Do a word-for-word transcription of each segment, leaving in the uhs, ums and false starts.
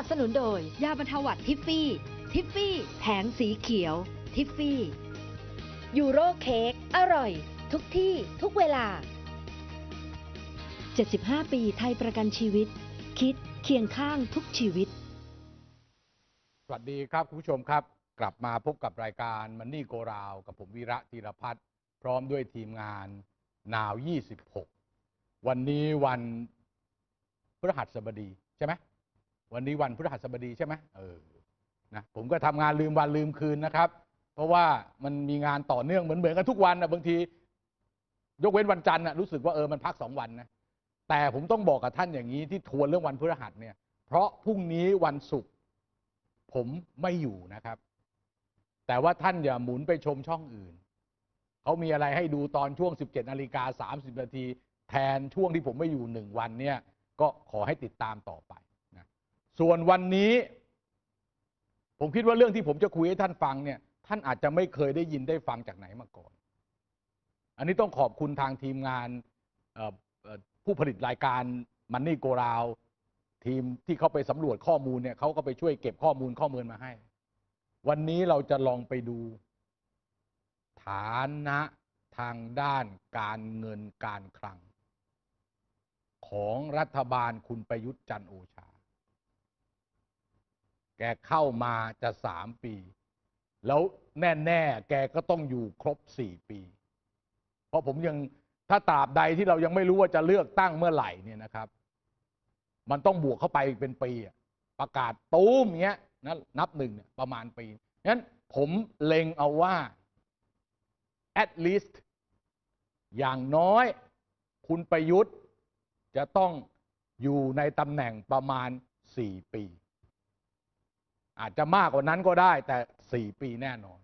นับสนุนโดยยาบรรเทาหวัดทิฟฟี่ทิฟฟี่แผงสีเขียวทิฟฟี่ยูโรเค้กอร่อยทุกที่ทุกเวลาเจ็ดสิบห้าปีไทยประกันชีวิตคิดเคียงข้างทุกชีวิตสวัสดีครับคุณผู้ชมครับกลับมาพบกับรายการ Money Go Round กับผมวีระธีรพัฒน์พร้อมด้วยทีมงานนาวยี่สิบหกวันนี้วันพฤหัสบดีใช่ไหมวันนี้วันพฤหัสบดีใช่ไหมเออนะผมก็ทำงานลืมวันลืมคืนนะครับเพราะว่ามันมีงานต่อเนื่องเหมือนเหมือนกันทุกวันนะบางทียกเว้นวันจันทร์นะรู้สึกว่าเออมันพักสองวันนะแต่ผมต้องบอกกับท่านอย่างนี้ที่ทวนเรื่องวันพฤหัสเนี่ยเพราะพรุ่งนี้วันศุกร์ผมไม่อยู่นะครับแต่ว่าท่านอย่าหมุนไปชมช่องอื่นเขามีอะไรให้ดูตอนช่วง สิบเจ็ดนาฬิกาสามสิบนาที นาทีแทนช่วงที่ผมไม่อยู่หนึ่งวันเนี่ยก็ขอให้ติดตามต่อไปนะส่วนวันนี้ผมคิดว่าเรื่องที่ผมจะคุยให้ท่านฟังเนี่ยท่านอาจจะไม่เคยได้ยินได้ฟังจากไหนมาก่อนอันนี้ต้องขอบคุณทางทีมงานผู้ผลิตรายการ Money Go Round ทีมที่เขาไปสำรวจข้อมูลเนี่ยเขาก็ไปช่วยเก็บข้อมูลข้อมูลมาให้วันนี้เราจะลองไปดูฐานะทางด้านการเงินการคลังของรัฐบาลคุณประยุทธ์จันทร์โอชาแกเข้ามาจะสามปีแล้วแน่ๆแกก็ต้องอยู่ครบสี่ปีเพราะผมยังถ้าตราบใดที่เรายังไม่รู้ว่าจะเลือกตั้งเมื่อไหร่เนี่ยนะครับมันต้องบวกเข้าไปเป็นปีประกาศตู้มเงี้ยนะนับหนึ่งเนี่ยประมาณปีงั้นผมเล็งเอาว่า at least อย่างน้อยคุณประยุทธ์จะต้องอยู่ในตำแหน่งประมาณสี่ปีอาจจะมากกว่านั้นก็ได้แต่สี่ปีแน่นอน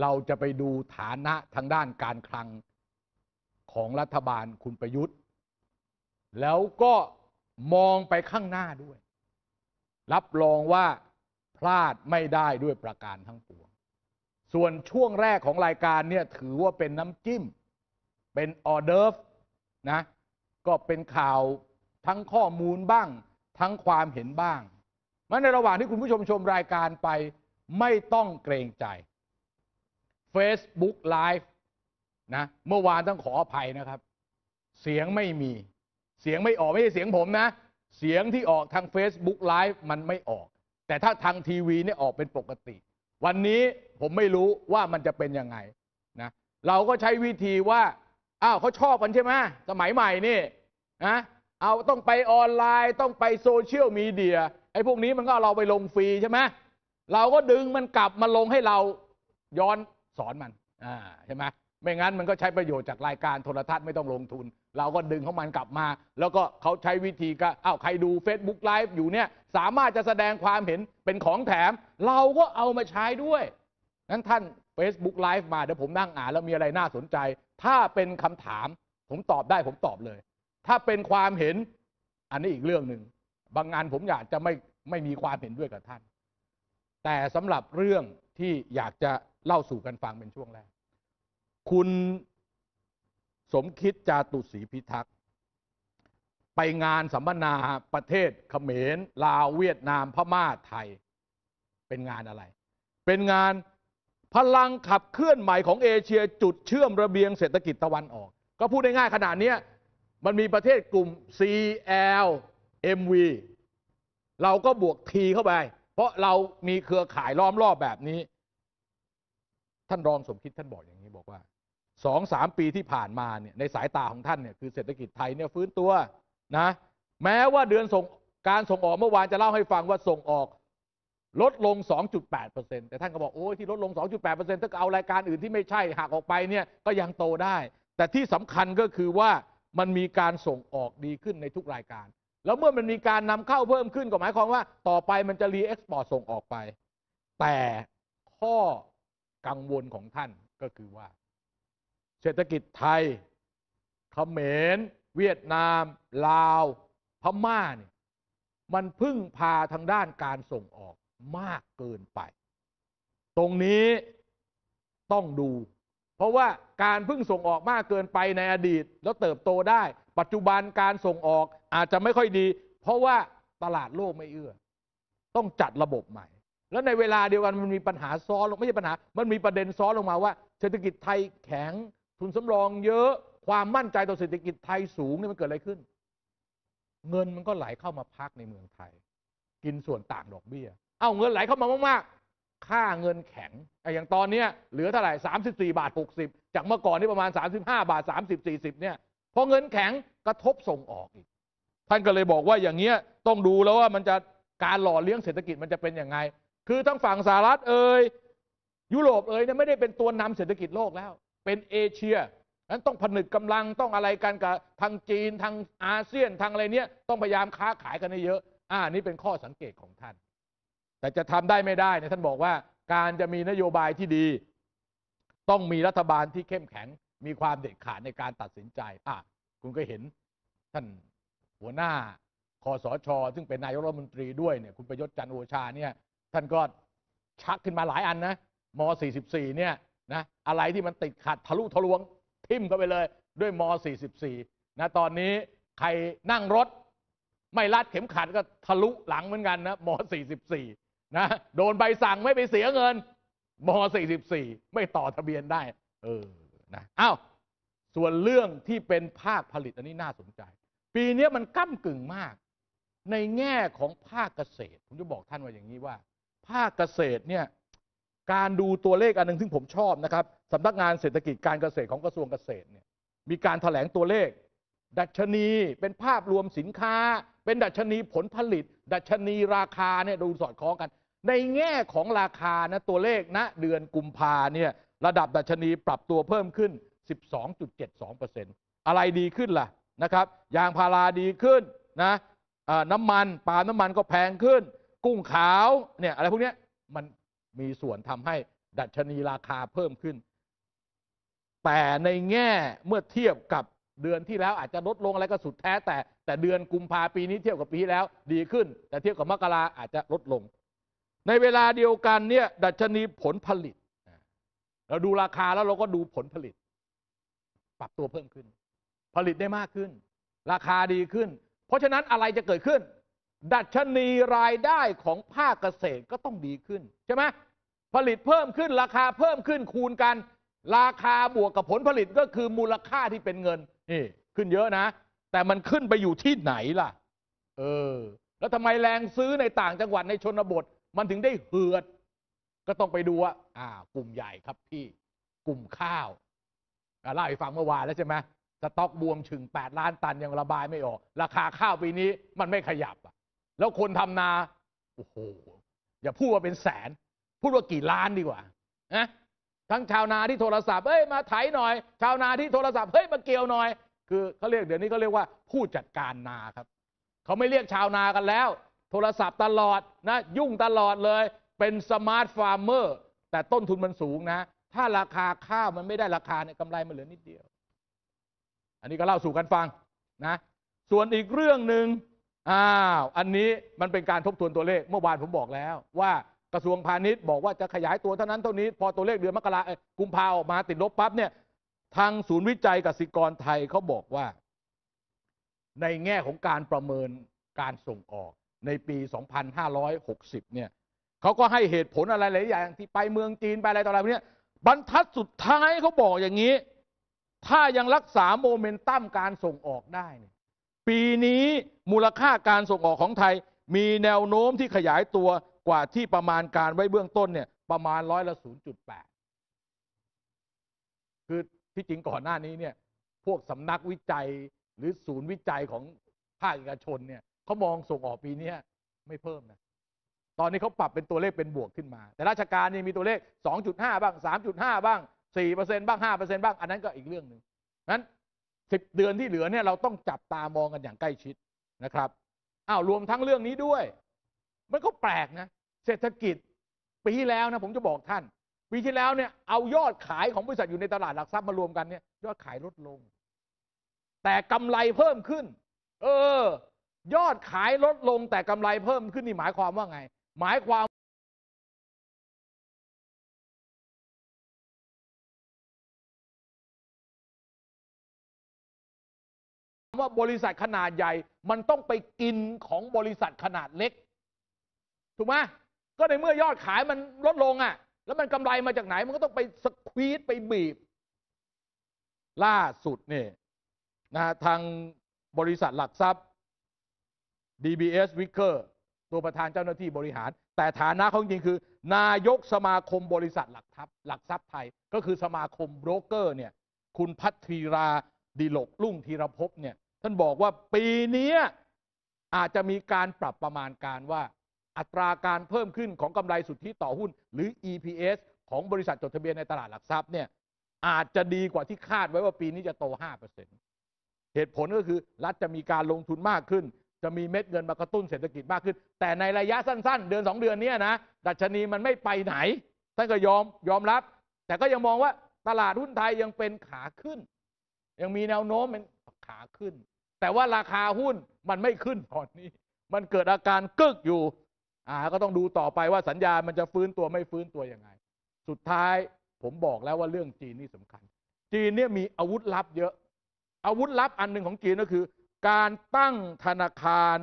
เราจะไปดูฐานะทางด้านการคลังของรัฐบาลคุณประยุทธ์แล้วก็มองไปข้างหน้าด้วยรับรองว่าพลาดไม่ได้ด้วยประการทั้งปวงส่วนช่วงแรกของรายการเนี่ยถือว่าเป็นน้ำจิ้มเป็นออเดิร์ฟนะก็เป็นข่าวทั้งข้อมูลบ้างทั้งความเห็นบ้างมันในระหว่างที่คุณผู้ชมชมรายการไปไม่ต้องเกรงใจ Facebook Live นะเมื่อวานต้องขออภัยนะครับเสียงไม่มีเสียงไม่ออกไม่ใช่เสียงผมนะเสียงที่ออกทาง Facebook Live มันไม่ออกแต่ถ้าทางทีวีเนี่ยออกเป็นปกติวันนี้ผมไม่รู้ว่ามันจะเป็นยังไงนะเราก็ใช้วิธีว่าอ้าวเขาชอบกันใช่ไหมสมัยใหม่นี่นะเอาต้องไปออนไลน์ต้องไปโซเชียลมีเดียไอ้พวกนี้มันก็เอาเราไปลงฟรีใช่ไหมเราก็ดึงมันกลับมาลงให้เราย้อนสอนมันอ่าใช่ไหมไม่งั้นมันก็ใช้ประโยชน์จากรายการโทรทัศน์ไม่ต้องลงทุนเราก็ดึงของมันกลับมาแล้วก็เขาใช้วิธีก็อ้าวใครดู Facebook Live อยู่เนี่ยสามารถจะแสดงความเห็นเป็นของแถมเราก็เอามาใช้ด้วยนั้นท่าน Facebook Live มาเดี๋ยวผมนั่งอ่านแล้วมีอะไรน่าสนใจถ้าเป็นคำถามผมตอบได้ผมตอบเลยถ้าเป็นความเห็นอันนี้อีกเรื่องหนึ่งบางงานผมอยากจะไม่ไม่มีความเห็นด้วยกับท่านแต่สำหรับเรื่องที่อยากจะเล่าสู่กันฟังเป็นช่วงแรกคุณสมคิดจาตุศรีพิทักษ์ไปงานสัมมนาประเทศเขมรลาวเวียดนามพม่าไทยเป็นงานอะไรเป็นงานพลังขับเคลื่อนใหม่ของเอเชียจุดเชื่อมระเบียงเศรษฐกิจตะวันออกก็พูดง่ายๆขนาดนี้มันมีประเทศกลุ่ม ซี แอล เอ็ม วี เราก็บวก T เข้าไปเพราะเรามีเครือข่ายล้อมรอบแบบนี้ท่านรองสมคิดท่านบอกอย่างนี้บอกว่า สองสาม ปีที่ผ่านมาเนี่ยในสายตาของท่านเนี่ยคือเศรษฐกิจไทยเนี่ยฟื้นตัวนะแม้ว่าเดือนส่งการส่งออกเมื่อวานจะเล่าให้ฟังว่าส่งออกลดลง สองจุดแปดเปอร์เซ็นต์ แต่ท่านก็บอกโอ้ยที่ลดลง สองจุดแปดเปอร์เซ็นต์ ถ้าเอารายการอื่นที่ไม่ใช่หักออกไปเนี่ยก็ยังโตได้แต่ที่สำคัญก็คือว่ามันมีการส่งออกดีขึ้นในทุกรายการแล้วเมื่อมันมีการนำเข้าเพิ่มขึ้นก็หมายความว่าต่อไปมันจะรีเอ็กซ์พอร์ตส่งออกไปแต่ข้อกังวลของท่านก็คือว่าเศรษฐกิจไทยเขมรเวียดนามลาวพม่าเนี่ยมันพึ่งพาทางด้านการส่งออกมากเกินไปตรงนี้ต้องดูเพราะว่าการพึ่งส่งออกมากเกินไปในอดีตแล้วเติบโตได้ปัจจุบันการส่งออกอาจจะไม่ค่อยดีเพราะว่าตลาดโลกไม่เอื้อ ต้องจัดระบบใหม่แล้วในเวลาเดียวกันมันมีปัญหาซ้อนลงไม่ใช่ปัญหามันมีประเด็นซ้อนลงมาว่าเศรษฐกิจไทยแข็งทุนสำรองเยอะความมั่นใจต่อเศรษฐกิจไทยสูงนี่มันเกิดอะไรขึ้นเงินมันก็ไหลเข้ามาพักในเมืองไทยกินส่วนต่างดอกเบี้ยเอาเงินไหลเข้ามามากๆค่าเงินแข็งอย่างตอนนี้เหลือเท่าไหร่สามสิบสี่บาทหกสิบจากเมื่อก่อนนี่ประมาณสามสิบห้าบาทสามสิบสี่สิบเนี่ยพอเงินแข็งกระทบส่งออกอีกท่านก็เลยบอกว่าอย่างเงี้ยต้องดูแล้วว่ามันจะการหล่อเลี้ยงเศรษฐกิจมันจะเป็นยังไงคือทั้งฝั่งสหรัฐเอ่ยยุโรปเอ่ยเนี่ยไม่ได้เป็นตัวนำเศรษฐกิจโลกแล้วเป็นเอเชียนั้นต้องผนึกกำลังต้องอะไรกันกับทางจีนทางอาเซียนทางอะไรเนี่ยต้องพยายามค้าขายกันให้เยอะอ่านี่เป็นข้อสังเกตของท่านแต่จะทำได้ไม่ได้เนี่ยท่านบอกว่าการจะมีนโยบายที่ดีต้องมีรัฐบาลที่เข้มแข็งมีความเด็ดขาดในการตัดสินใจอ่ะคุณก็เห็นท่านหัวหน้าคสช.ซึ่งเป็นนายกรัฐมนตรีด้วยเนี่ยคุณประยุทธ์จันทร์โอชาเนี่ยท่านก็ชักขึ้นมาหลายอันนะมอสี่สิบสี่เนี่ยนะอะไรที่มันติดขัดทะลุทะลวงทิ่มเข้าไปเลยด้วยมอสี่สิบสี่นะตอนนี้ใครนั่งรถไม่รัดเข็มขัดก็ทะลุหลังเหมือนกันนะมอสี่สิบสี่นะโดนใบสั่งไม่ไปเสียเงินมอสี่สิบสี่ไม่ต่อทะเบียนได้เออนะอ้าวส่วนเรื่องที่เป็นภาคผลิตอันนี้น่าสนใจปีนี้มันก้ำกึ่งมากในแง่ของภาคเกษตรผมจะบอกท่านว่าอย่างนี้ว่าภาคเกษตรเนี่ยการดูตัวเลขอันนึงซึ่งผมชอบนะครับสำนักงานเศรษฐกิจการเกษตรของกระทรวงเกษตรเนี่ยมีการแถลงตัวเลขดัชนีเป็นภาพรวมสินค้าเป็นดัชนีผลผลิตดัชนีราคาเนี่ยดูสอดคล้องกันในแง่ของราคานะตัวเลขณเดือนกุมภาเนี่ยระดับดัชนีปรับตัวเพิ่มขึ้น สิบสองจุดเจ็ดสองเปอร์เซ็นต์ อะไรดีขึ้นล่ะนะครับยางพาราดีขึ้นนะน้ำมันปาล์มน้ำมันก็แพงขึ้นกุ้งขาวเนี่ยอะไรพวกนี้มันมีส่วนทำให้ดัชนีราคาเพิ่มขึ้นแต่ในแง่เมื่อเทียบกับเดือนที่แล้วอาจจะลดลงอะไรก็สุดแท้แต่แต่เดือนกุมภาพันธ์ปีนี้เทียบกับปีที่แล้วดีขึ้นแต่เทียบกับมกราอาจจะลดลงในเวลาเดียวกันเนี่ยดัชนีผลผลิตเราดูราคาแล้วเราก็ดูผลผลิตปรับตัวเพิ่มขึ้นผลิตได้มากขึ้นราคาดีขึ้นเพราะฉะนั้นอะไรจะเกิดขึ้นดัชนีรายได้ของภาคเกษตรก็ต้องดีขึ้นใช่ไหมผลิตเพิ่มขึ้นราคาเพิ่มขึ้นคูณกันราคาบวกกับผลผลิตก็คือมูลค่าที่เป็นเงินนี่ขึ้นเยอะนะแต่มันขึ้นไปอยู่ที่ไหนล่ะเออแล้วทำไมแรงซื้อในต่างจังหวัดในชนบทมันถึงได้เหือดก็ต้องไปดูว่าอ่ากลุ่มใหญ่ครับพี่กลุ่มข้าวเล่าให้ฟังเมื่อวานแล้วใช่ไหมสต๊อกบวมถึงแปดล้านตันยังระบายไม่ออกราคาข้าวปีนี้มันไม่ขยับแล้วคนทำนาโอ้โหอย่าพูดว่าเป็นแสนพูดว่ากี่ล้านดีกว่านะทั้งชาวนาที่โทรศัพท์เอ้ยมาไถหน่อยชาวนาที่โทรศัพท์เฮ้ยมาเกี่ยวหน่อยคือเขาเรียกเดี๋ยวนี้เขาเรียกว่าผู้จัดการนาครับเขาไม่เรียกชาวนากันแล้วโทรศัพท์ตลอดนะยุ่งตลอดเลยเป็นสมาร์ทฟาร์มเมอร์แต่ต้นทุนมันสูงนะถ้าราคาข้าวมันไม่ได้ราคาเนี่ยกำไรมันเหลือนิดเดียวอันนี้ก็เล่าสู่กันฟังนะส่วนอีกเรื่องหนึ่งอ้าวอันนี้มันเป็นการทบทวนตัวเลขเมื่อวานผมบอกแล้วว่ากระทรวงพาณิชย์บอกว่าจะขยายตัวเท่านั้นเท่านี้พอตัวเลขเดือนมกราคมกุมภาพันธ์ออกมาติดลบปั๊บเนี่ยทางศูนย์วิจัยกสิกรไทยเขาบอกว่าในแง่ของการประเมินการส่งออกในปีสองพันห้าร้อยหกสิบเนี่ยเขาก็ให้เหตุผลอะไรหลายอย่างที่ไปเมืองจีนไปอะไรต่ออะไรพวกนี้บรรทัดสุดท้ายเขาบอกอย่างนี้ถ้ายังรักษาโมเมนตัมการส่งออกได้เนี่ยปีนี้มูลค่าการส่งออกของไทยมีแนวโน้มที่ขยายตัวกว่าที่ประมาณการไว้เบื้องต้นเนี่ยประมาณร้อยละ ศูนย์จุดแปด คือที่จริงก่อนหน้านี้เนี่ยพวกสำนักวิจัยหรือศูนย์วิจัยของภาคเอกชนเนี่ยเขามองส่งออกปีนี้ไม่เพิ่มนะตอนนี้เขาปรับเป็นตัวเลขเป็นบวกขึ้นมาแต่ราชการเนี่ยมีตัวเลข สองจุดห้า บ้าง สามจุดห้า บ้าง สี่เปอร์เซ็นต์ บ้าง ห้าเปอร์เซ็นต์ บ้างอันนั้นก็อีกเรื่องหนึ่งนั้นสิบเดือนที่เหลือเนี่ยเราต้องจับตามองกันอย่างใกล้ชิดนะครับอ้าวรวมทั้งเรื่องนี้ด้วยมันก็แปลกนะเศรษฐกิจปีที่แล้วนะผมจะบอกท่านปีที่แล้วเนี่ยเอายอดขายของบริษัทอยู่ในตลาดหลักทรัพย์มารวมกันเนี่ยยอดขายลดลงแต่กำไรเพิ่มขึ้นเออยอดขายลดลงแต่กำไรเพิ่มขึ้นนี่หมายความว่าไงหมายความว่าบริษัทขนาดใหญ่มันต้องไปกินของบริษัทขนาดเล็ก ถูกไหมก็ในเมื่อยอดขายมันลดลงอ่ะแล้วมันกำไรมาจากไหนมันก็ต้องไปสควีซไปบีบล่าสุดนี่นะทางบริษัทหลักทรัพย์ ดี บี เอส Wicker ตัวประธานเจ้าหน้าที่บริหารแต่ฐานะของจริงคือนายกสมาคมบริษัทหลักทรัพย์หลักทรัพย์ไทยก็คือสมาคมโบรกเกอร์เนี่ยคุณพัทรีราดิลกลุ่งธีรภพเนี่ยท่านบอกว่าปีนี้อาจจะมีการปรับประมาณการว่าอัตราการเพิ่มขึ้นของกำไรสุทธิต่อหุ้นหรือ อี พี เอส ของบริษัทจดทะเบียนในตลาดหลักทรัพย์เนี่ยอาจจะดีกว่าที่คาดไว้ว่าปีนี้จะโต ห้าเปอร์เซ็นต์ เหตุผลก็คือรัฐจะมีการลงทุนมากขึ้นจะมีเม็ดเงินมากระตุ้นเศรษฐกิจมากขึ้นแต่ในระยะสั้นๆเดือนสองเดือนนี้นะดัชนีมันไม่ไปไหนท่านก็ยอมยอมรับแต่ก็ยังมองว่าตลาดหุ้นไทยยังเป็นขาขึ้นยังมีแนวโน้มเป็นขาขึ้นแต่ว่าราคาหุ้นมันไม่ขึ้นตอนนี้มันเกิดอาการกึกอยู่อ่าก็ต้องดูต่อไปว่าสัญญาณมันจะฟื้นตัวไม่ฟื้นตัวยังไงสุดท้ายผมบอกแล้วว่าเรื่องจีนนี่สำคัญจีนเนี่ยมีอาวุธลับเยอะอาวุธลับอันหนึ่งของจีนก็คือการตั้งธนาคาร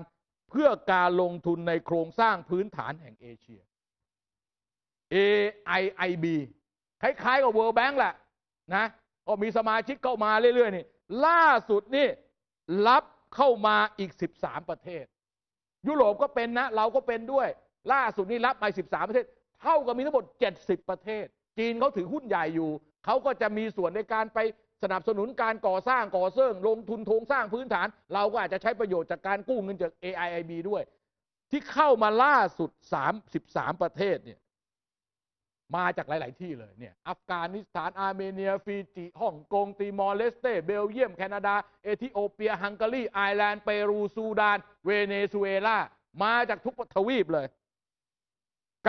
เพื่อการลงทุนในโครงสร้างพื้นฐานแห่งเอเชีย เอ ไอ ไอ บี คล้ายๆกับ World Bank แหละนะก็มีสมาชิกเข้ามาเรื่อยๆนี่ล่าสุดนี่รับเข้ามาอีกสิบสามประเทศยุโรปก็เป็นนะเราก็เป็นด้วยล่าสุดนี่รับไปสิบสามประเทศเท่ากับมีทั้งหมดเจ็ดสิบประเทศจีนเขาถือหุ้นใหญ่อยู่เขาก็จะมีส่วนในการไปสนับสนุนการก่อสร้างก่อเสริมลงทุนโครงสร้างพื้นฐานเราก็อาจจะใช้ประโยชน์จากการกู้เงินจาก เอ ไอ ไอ บี ด้วยที่เข้ามาล่าสุดสามสิบสามประเทศเนี่ยมาจากหลายๆที่เลยเนี่ยอัฟกานิสถานอาร์เมเนียฟิจิฮ่องกงติมอร์เลสเต้เบลเยียมแคนาดาเอธิโอเปียฮังการีไอร์แลนด์เปรูซูดานเวเนซุเอลามาจากทุกทวีปเลย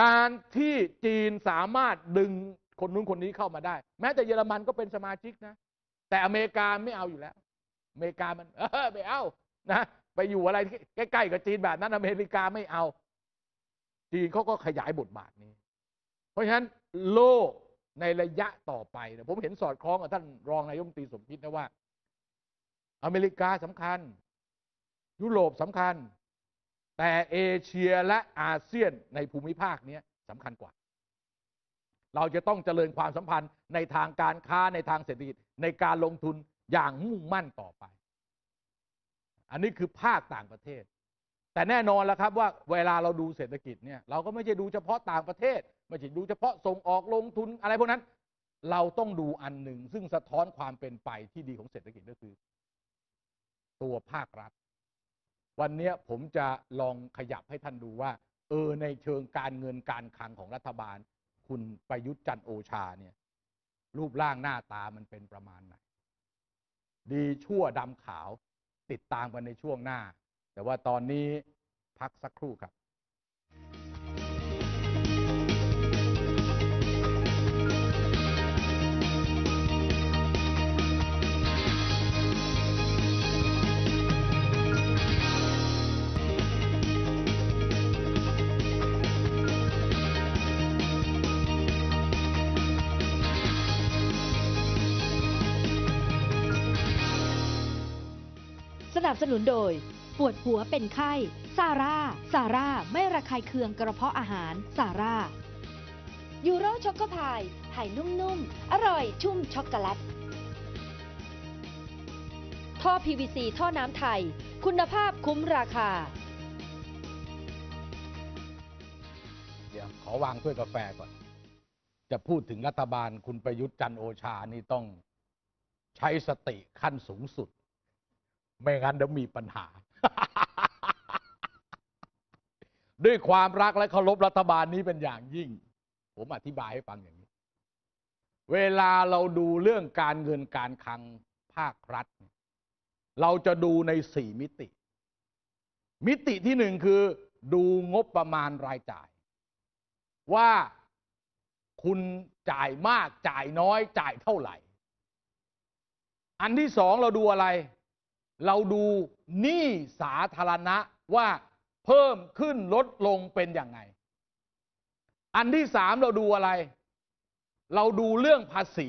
การที่จีนสามารถดึงคนนู้นคนนี้เข้ามาได้แม้แต่เยอรมันก็เป็นสมาชิกนะแต่อเมริกาไม่เอาอยู่แล้วอเมริกามันเออไม่เอานะไปอยู่อะไรใกล้ๆกับจีนแบบนั้นอเมริกาไม่เอาจีนเขาก็ขยายบทบาทนี้เพราะฉะนั้นโลกในระยะต่อไปนะผมเห็นสอดคล้องกับท่านรองนายกรัฐมนตรีสมคิดนะว่าอเมริกาสำคัญยุโรปสำคัญแต่เอเชียและอาเซียนในภูมิภาคนี้สำคัญกว่าเราจะต้องเจริญความสัมพันธ์ในทางการค้าในทางเศรษฐกิจในการลงทุนอย่างมุ่งมั่นต่อไปอันนี้คือภาคต่างประเทศแต่แน่นอนแล้วครับว่าเวลาเราดูเศรษฐกิจเนี่ยเราก็ไม่ใช่ดูเฉพาะต่างประเทศไม่ใช่ดูเฉพาะส่งออกลงทุนอะไรพวกนั้นเราต้องดูอันหนึ่งซึ่งสะท้อนความเป็นไปที่ดีของเศรษฐกิจก็คือตัวภาครัฐวันนี้ผมจะลองขยับให้ท่านดูว่าเออในเชิงการเงินการคลังของรัฐบาลคุณประยุทธ์จันทร์โอชาเนี่ยรูปร่างหน้าตามันเป็นประมาณไหนดีชั่วดำขาวติดตามกันในช่วงหน้าแต่ว่าตอนนี้พักสักครู่ครับสนับสนุนโดยปวดหัวเป็นไข้ซาร่าซาร่าไม่ระคายเคืองกระเพาะอาหารซาร่ายูโรช็อกโกพายไข่นุ่มๆอร่อยชุ่มช็อกโกแลตท่อ พี วี ซี ท่อน้ำไทยคุณภาพคุ้มราคาเดี๋ยวขอวางถ้วยกาแฟก่อนจะพูดถึงรัฐบาลคุณประยุทธ์จันทร์โอชานี่ต้องใช้สติขั้นสูงสุดไม่งั้นเดี๋ยวมีปัญหา ด้วยความรักและเคารพรัฐบาลนี้เป็นอย่างยิ่งผมอธิบายให้ฟังอย่างนี้เวลาเราดูเรื่องการเงินการคลังภาครัฐเราจะดูในสี่มิติมิติที่หนึ่งคือดูงบประมาณรายจ่ายว่าคุณจ่ายมากจ่ายน้อยจ่ายเท่าไหร่อันที่สองเราดูอะไรเราดูหนี้สาธารณะว่าเพิ่มขึ้นลดลงเป็นอย่างไรอันที่สามเราดูอะไรเราดูเรื่องภาษี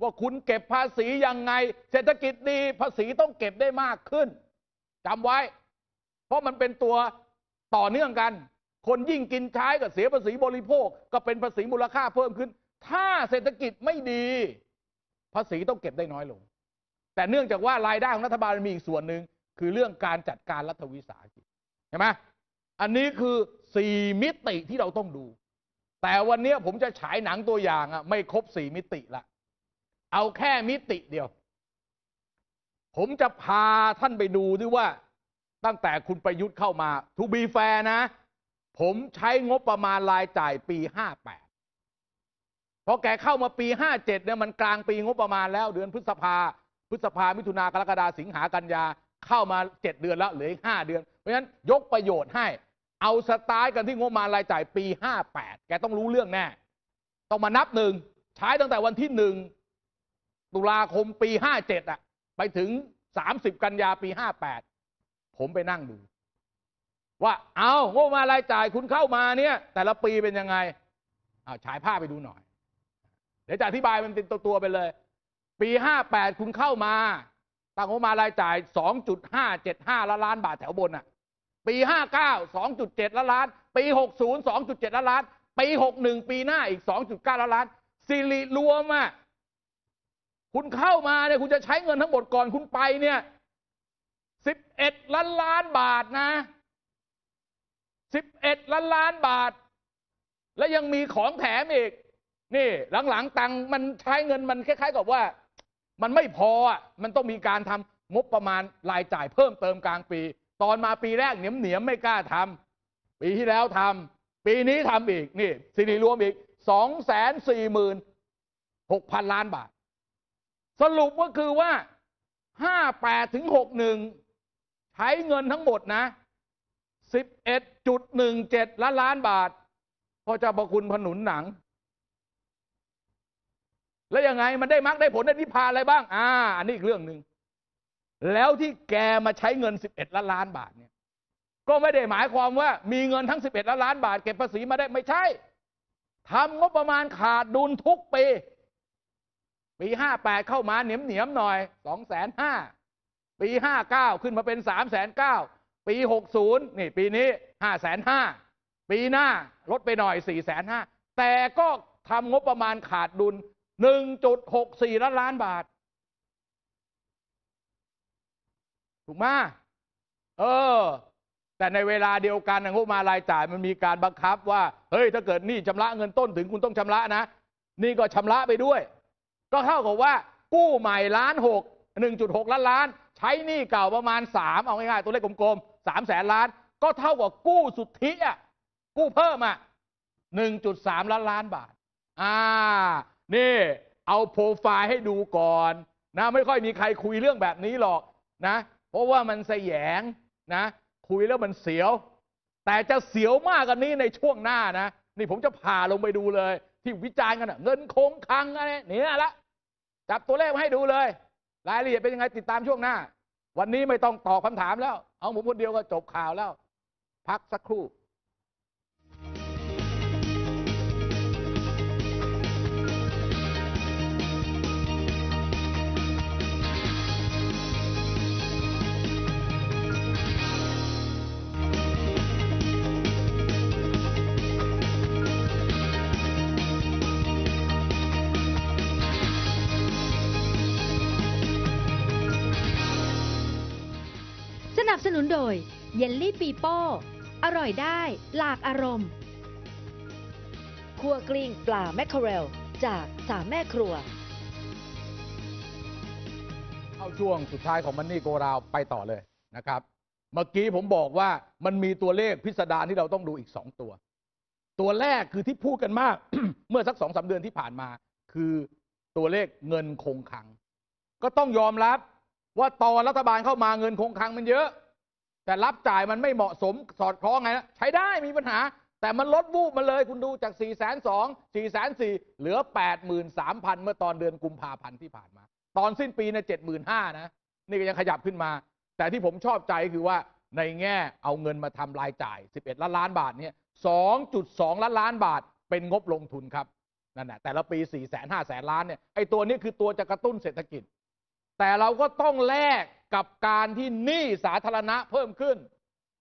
ว่าคุณเก็บภาษียังไงเศรษฐกิจดีภาษีต้องเก็บได้มากขึ้นจำไว้เพราะมันเป็นตัวต่อเนื่องกัน คนยิ่งกินใช้ก็เสียภาษีบริโภคก็เป็นภาษีมูลค่าเพิ่มขึ้นถ้าเศรษฐกิจไม่ดีภาษีต้องเก็บได้น้อยลงแต่เนื่องจากว่ารายได้ของรัฐบาลมีอีกส่วนหนึ่งคือเรื่องการจัดการรัฐวิสาหกิจใช่ไหมอันนี้คือสี่มิติที่เราต้องดูแต่วันนี้ผมจะฉายหนังตัวอย่างอะไม่ครบสี่มิติละเอาแค่มิติเดียวผมจะพาท่านไปดูด้วยว่าตั้งแต่คุณประยุทธ์เข้ามาทูบีแฟร์นะผมใช้งบประมาณรายจ่ายปีห้าแปดพอแกเข้ามาปีห้าเจ็ดเนี่ยมันกลางปีงบประมาณแล้วเดือนพฤษภาพฤษภามิถุนากรกฎาสิงหากันยาเข้ามาเจ็ดเดือนแล้วเหลืออีกห้าเดือนเพราะฉะนั้นยกประโยชน์ให้เอาสไตล์กันที่งบประมาณรายจ่ายปีห้าแปดแกต้องรู้เรื่องแน่ต้องมานับหนึ่งใช้ตั้งแต่วันที่หนึ่งตุลาคมปีห้าเจ็ดอะไปถึงสามสิบกันยาปีห้าแปดผมไปนั่งดูว่าเอางบประมาณรายจ่ายคุณเข้ามาเนี่ยแต่ละปีเป็นยังไงเอาฉายภาพไปดูหน่อยเดี๋ยวจะอธิบายมันเป็นตัวๆไปเลยปีห้าแปดคุณเข้ามาตั้งงบประมาณรายจ่าย สองจุดห้าเจ็ดห้า ล้านล้านบาทแถวบนน่ะปีห้าเก้า สองจุดเจ็ด ล้านล้านปีหกสิบ สองจุดเจ็ด ล้านล้านปีหกสิบเอ็ดปีหน้าอีก สองจุดเก้า ล้านล้านสิริรวมอ่ะคุณเข้ามาเนี่ยคุณจะใช้เงินทั้งหมดก่อนคุณไปเนี่ยสิบเอ็ดล้านล้านบาทนะสิบเอ็ดล้านล้านบาทและยังมีของแถมอีกนี่หลังๆตังมันใช้เงินมันคล้ายๆกับว่ามันไม่พอมันต้องมีการทำงบประมาณรายจ่ายเพิ่มเติมกลางปีตอนมาปีแรกเหนียมๆไม่กล้าทำปีที่แล้วทำปีนี้ทำอีกนี่สิริรวมอีก สองแสนสี่หมื่นหกพัน ล้านบาทสรุปก็คือว่าห้าแปดถึงหกสิบเอ็ดใช้เงินทั้งหมดนะ สิบเอ็ดจุดหนึ่งเจ็ด ล้านล้านบาทพอจะประคุณผนุนหนังแล้วยังไงมันได้มรรคได้ผลได้นิพพานอะไรบ้างอ่าอันนี้อีกเรื่องหนึ่งแล้วที่แกมาใช้เงินสิบเอ็ดล้านล้านบาทเนี่ยก็ไม่ได้หมายความว่ามีเงินทั้งสิบเอ็ดล้านล้านบาทเก็บภาษีมาได้ไม่ใช่ทำงบประมาณขาดดุลทุกปีปีห้าแปดเข้ามาเหนียมๆหน่อย สองแสนห้าหมื่น ปีห้าเก้าขึ้นมาเป็น สามแสนเก้าหมื่น ปีหกสิบนี่ปีนี้ ห้าแสนห้าหมื่น ปีหน้าลดไปหน่อย สี่แสนห้าหมื่น แต่ก็ทำงบประมาณขาดดุล หนึ่งจุดหกสี่ ล้านล้านบาทถูกไหมเออแต่ในเวลาเดียวกันงบประมาณรายจ่ายมันมีการบังคับว่าเฮ้ยถ้าเกิดหนี้ชำระเงินต้นถึงคุณต้องชำระนะนี่ก็ชำระไปด้วยก็เท่ากับว่ากู้ใหม่ล้านหก หนึ่งจุดหก ล้านล้านใช้หนี้เก่าประมาณสามเอาง่ายๆตัวเลขกลมๆสามแสนล้านก็เท่ากับกู้สุทธิอ่ะกู้เพิ่มอ่ะ หนึ่งจุดสาม ล้านล้านบาทอ่านี่เอาโปรไฟล์ให้ดูก่อนนะไม่ค่อยมีใครคุยเรื่องแบบนี้หรอกนะเพราะว่ามันแสแยงนะคุยแล้วมันเสียวแต่จะเสียวมากกว่านี้ในช่วงหน้านะนี่ผมจะพาลงไปดูเลยที่วิจารณ์กันนะเงินคงคลังอะไรเนี่ยละจับตัวเลขมาให้ดูเลยรายละเอียดเป็นยังไงติดตามช่วงหน้าวันนี้ไม่ต้องตอบคำถามแล้วเอาผมคนเดียวก็จบข่าวแล้วพักสักครู่สนับสนุนโดยเยลลี่ปีโป้อร่อยได้หลากอารมณ์ครัวกลิ้งปลาแมคเคอเรลจากสามแม่ครัวเข้าช่วงสุดท้ายของ Money Go Round ไปต่อเลยนะครับเมื่อกี้ผมบอกว่ามันมีตัวเลขพิสดารที่เราต้องดูอีกสองตัวตัวแรกคือที่พูดกันมาก เมื่อสัก สองสาม เดือนที่ผ่านมาคือตัวเลขเงินคงคลังก็ต้องยอมรับว่าตอนรัฐบาลเข้ามาเงินคงคลังมันเยอะแต่รับจ่ายมันไม่เหมาะสมสอดคล้องไงนะใช้ได้มีปัญหาแต่มันลดวูบมาเลยคุณดูจาก สี่แสนสองหมื่น สี่แสนสี่หมื่น เหลือ แปดหมื่นสามพัน เมื่อตอนเดือนกุมภาพันธ์ที่ผ่านมาตอนสิ้นปีนะ เจ็ดหมื่นห้าพัน นะนี่ก็ยังขยับขึ้นมาแต่ที่ผมชอบใจคือว่าในแง่เอาเงินมาทำรายจ่ายสิบเอ็ดล้านล้านบาทเนี่ย สองจุดสอง ล้านล้านบาทเป็นงบลงทุนครับนั่นแหละแต่ละปี สี่แสน ห้าแสน ล้านเนี่ยไอ้ตัวนี้คือตัวจะกระตุ้นเศรษฐกิจแต่เราก็ต้องแลกกับการที่หนี้สาธารณะเพิ่มขึ้น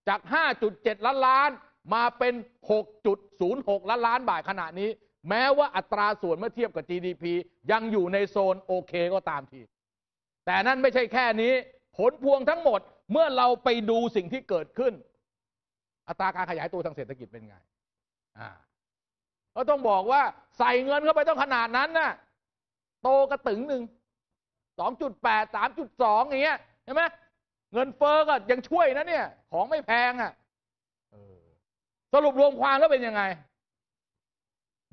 จาก ห้าจุดเจ็ด ล้านล้าน มาเป็น หกจุดศูนย์หก ล้านล้านบาทขณะนี้แม้ว่าอัตราส่วนเมื่อเทียบกับ จี ดี พี ยังอยู่ในโซนโอเคก็ตามทีแต่นั่นไม่ใช่แค่นี้ผลพวงทั้งหมดเมื่อเราไปดูสิ่งที่เกิดขึ้นอัตราการขยายตัวทางเศรษฐกิจเป็นไงอ่าก็ต้องบอกว่าใส่เงินเข้าไปต้องขนาดนั้นนะโตกระตึงหนึ่ง สองจุดแปด สามจุดสอง อย่างเงี้ยใช่ไหมเงินเฟ้อก็ยังช่วยนะเนี่ยของไม่แพงอ่ะสรุปรวมความแล้วเป็นยังไง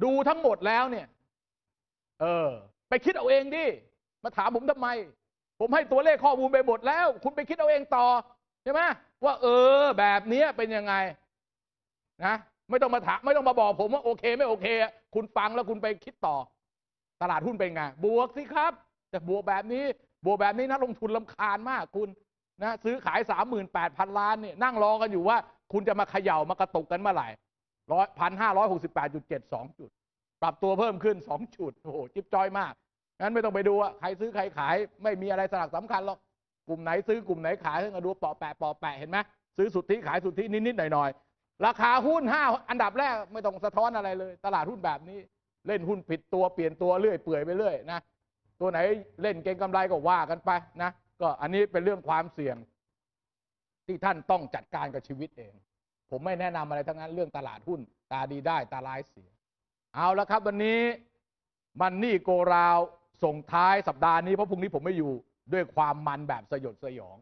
ดูทั้งหมดแล้วเนี่ยเออไปคิดเอาเองดิมาถามผมทำไมผมให้ตัวเลขข้อมูลไปหมดแล้วคุณไปคิดเอาเองต่อใช่ไหมว่าเออแบบนี้เป็นยังไงนะไม่ต้องมาถามไม่ต้องมาบอกผมว่าโอเคไม่โอเคคุณฟังแล้วคุณไปคิดต่อตลาดหุ้นเป็นไงบวกสิครับแต่บวกแบบนี้บวกแบบนี้นักลงทุนรำคาญมากคุณนะซื้อขาย สามหมื่นแปดพัน ล้านเนี่ยนั่งรอกันอยู่ว่าคุณจะมาเขย่ามากระตุกกันเมื่อไหร่ร้อยพันห้าร้อยหกสิบแปดจุดเจ็ดสองจุดปรับตัวเพิ่มขึ้นสองจุดโอ้โหจิ๊บจอยมากงั้นไม่ต้องไปดูว่าใครซื้อใครขายไม่มีอะไรสลักสำคัญหรอกกลุ่มไหนซื้อกลุ่มไหนขายให้เราดูปอแปะปอแปะเห็นไหมซื้อสุทธิขายสุทธินิดๆหน่อยๆราคาหุ้นห้าอันดับแรกไม่ต้องสะท้อนอะไรเลยตลาดหุ้นแบบนี้เล่นหุ้นผิดตัวเปลี่ยนตัวเรื่อยเปื่อยไปเรื่อยนะตัวไหนเล่นเก็งกำไรก็ว่ากันไปนะก็อันนี้เป็นเรื่องความเสี่ยงที่ท่านต้องจัดการกับชีวิตเองผมไม่แนะนำอะไรทั้งนั้นเรื่องตลาดหุ้นตาดีได้ตาร้ายเสียเอาละครับวันนี้Money Go Roundส่งท้ายสัปดาห์นี้เพราะพรุ่งนี้ผมไม่อยู่ด้วยความมันแบบสยดสยอง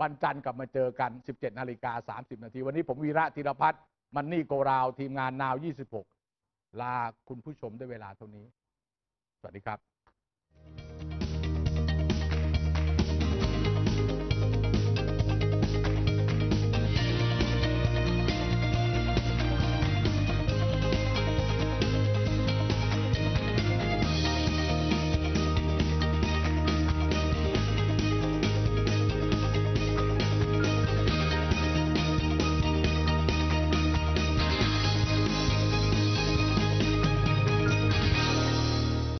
วันจันทร์กลับมาเจอกัน สิบเจ็ดนาฬิกาสามสิบนาที นาทีวันนี้ผมวีระธีรพัฒน์Money Go Roundทีมงานนาว ยี่สิบหกลาคุณผู้ชมด้วยเวลาเท่านี้สวัสดีครับ